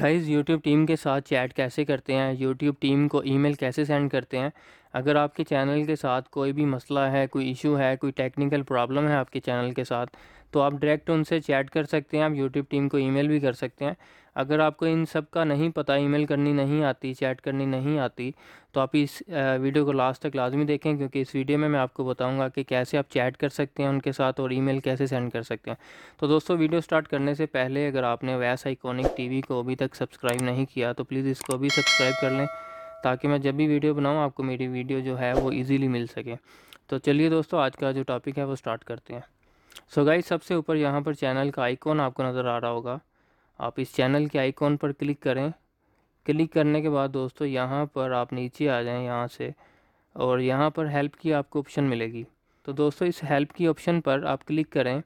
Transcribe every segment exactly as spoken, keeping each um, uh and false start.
Guys YouTube team के साथ chat कैसे करते हैं, यूट्यूब टीम को ईमेल कैसे सेंड करते हैं। अगर आपके चैनल के साथ कोई भी मसला है, कोई इशू है, कोई टेक्निकल प्रॉब्लम है आपके चैनल के साथ, तो आप डायरेक्ट उनसे चैट कर सकते हैं। आप यूट्यूब टीम को ईमेल भी कर सकते हैं। अगर आपको इन सब का नहीं पता, ईमेल करनी नहीं आती, चैट करनी नहीं आती, तो आप इस वीडियो को लास्ट तक लाजमी देखें, क्योंकि इस वीडियो में मैं आपको बताऊंगा कि कैसे आप चैट कर सकते हैं उनके साथ और ईमेल कैसे सेंड कर सकते हैं। तो दोस्तों, वीडियो स्टार्ट करने से पहले अगर आपने अवैस आइकॉनिक टीवी को अभी तक सब्सक्राइब नहीं किया तो प्लीज़ इसको अभी सब्सक्राइब कर लें, ताकि मैं जब भी वीडियो बनाऊँ आपको मेरी वीडियो जो है वो ईज़िली मिल सके। तो चलिए दोस्तों, आज का जो टॉपिक है वो स्टार्ट करते हैं। सो गाइस, सबसे ऊपर यहाँ पर चैनल का आइकॉन आपको नज़र आ रहा होगा। आप इस चैनल के आइकॉन पर क्लिक करें। क्लिक करने के बाद दोस्तों यहाँ पर आप नीचे आ जाएं यहाँ से, और यहाँ पर हेल्प की आपको ऑप्शन मिलेगी। तो दोस्तों इस हेल्प की ऑप्शन पर आप क्लिक करें।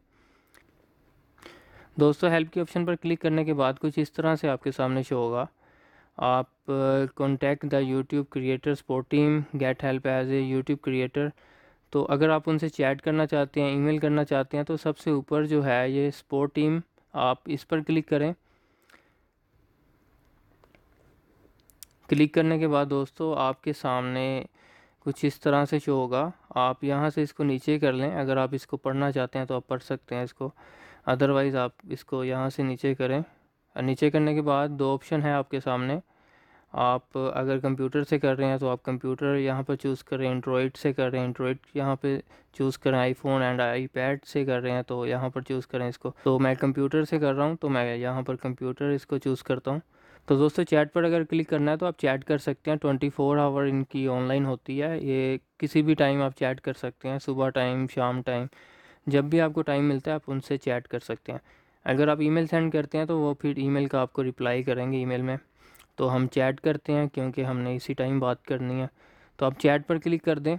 दोस्तों हेल्प की ऑप्शन पर क्लिक करने के बाद कुछ इस तरह से आपके सामने शो होगा। आप contact the YouTube creator support team, get help as a YouTube creator. तो अगर आप उनसे चैट करना चाहते हैं, ईमेल करना चाहते हैं, तो सबसे ऊपर जो है ये सपोर्ट टीम, आप इस पर क्लिक करें। क्लिक करने के बाद दोस्तों आपके सामने कुछ इस तरह से शो होगा। आप यहाँ से इसको नीचे कर लें। अगर आप इसको पढ़ना चाहते हैं तो आप पढ़ सकते हैं इसको, अदरवाइज़ आप इसको यहाँ से नीचे करें। नीचे करने के बाद दो ऑप्शन है आपके सामने। आप अगर कंप्यूटर से कर रहे हैं तो आप कंप्यूटर यहाँ पर चूज़ करें, एंड्रॉइड से कर रहे हैं एंड्रॉइड यहाँ पे चूज़ करें, आईफोन एंड आईपैड से कर रहे हैं तो यहाँ पर चूज़ करें इसको। तो मैं कंप्यूटर से कर रहा हूँ तो मैं यहाँ पर कंप्यूटर इसको चूज़ करता हूँ। तो दोस्तों चैट पर अगर क्लिक करना है तो आप चैट कर सकते हैं। ट्वेंटी फोर आवर इनकी ऑनलाइन होती है, ये किसी भी टाइम आप चैट कर सकते हैं, सुबह टाइम, शाम टाइम, जब भी आपको टाइम मिलता है आप उनसे चैट कर सकते हैं। अगर आप ईमेल सेंड करते हैं तो वो फिर ईमेल का आपको रिप्लाई करेंगे ईमेल में। तो हम चैट करते हैं क्योंकि हमने इसी टाइम बात करनी है, तो आप चैट पर क्लिक कर दें।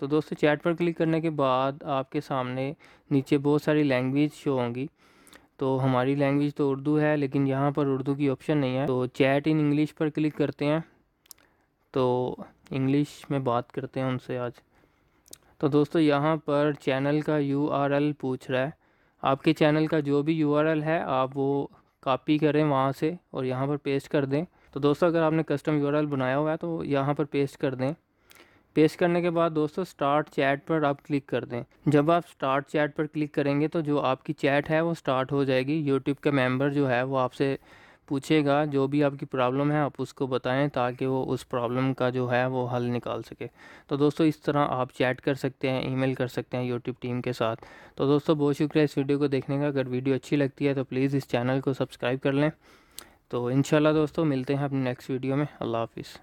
तो दोस्तों चैट पर क्लिक करने के बाद आपके सामने नीचे बहुत सारी लैंग्वेज शो होंगी। तो हमारी लैंग्वेज तो उर्दू है, लेकिन यहाँ पर उर्दू की ऑप्शन नहीं है, तो चैट इन इंग्लिश पर क्लिक करते हैं। तो इंग्लिश में बात करते हैं उनसे आज। तो दोस्तों यहाँ पर चैनल का यू आर एल पूछ रहा है। आपके चैनल का जो भी यू आर एल है आप वो कॉपी करें वहाँ से और यहाँ पर पेस्ट कर दें। तो दोस्तों अगर आपने कस्टम यूआरएल बनाया हुआ है तो यहाँ पर पेस्ट कर दें। पेस्ट करने के बाद दोस्तों स्टार्ट चैट पर आप क्लिक कर दें। जब आप स्टार्ट चैट पर क्लिक करेंगे तो जो आपकी चैट है वो स्टार्ट हो जाएगी। यूट्यूब का मेंबर जो है वो आपसे पूछेगा, जो भी आपकी प्रॉब्लम है आप उसको बताएं, ताकि वो उस प्रॉब्लम का जो है वो हल निकाल सके। तो दोस्तों इस तरह आप चैट कर सकते हैं, ईमेल कर सकते हैं यूट्यूब टीम के साथ। तो दोस्तों बहुत शुक्रिया इस वीडियो को देखने का। अगर वीडियो अच्छी लगती है तो प्लीज़ इस चैनल को सब्सक्राइब कर लें। तो इंशाल्लाह दोस्तों मिलते हैं अपने नेक्स्ट वीडियो में। अल्लाह हाफिज़।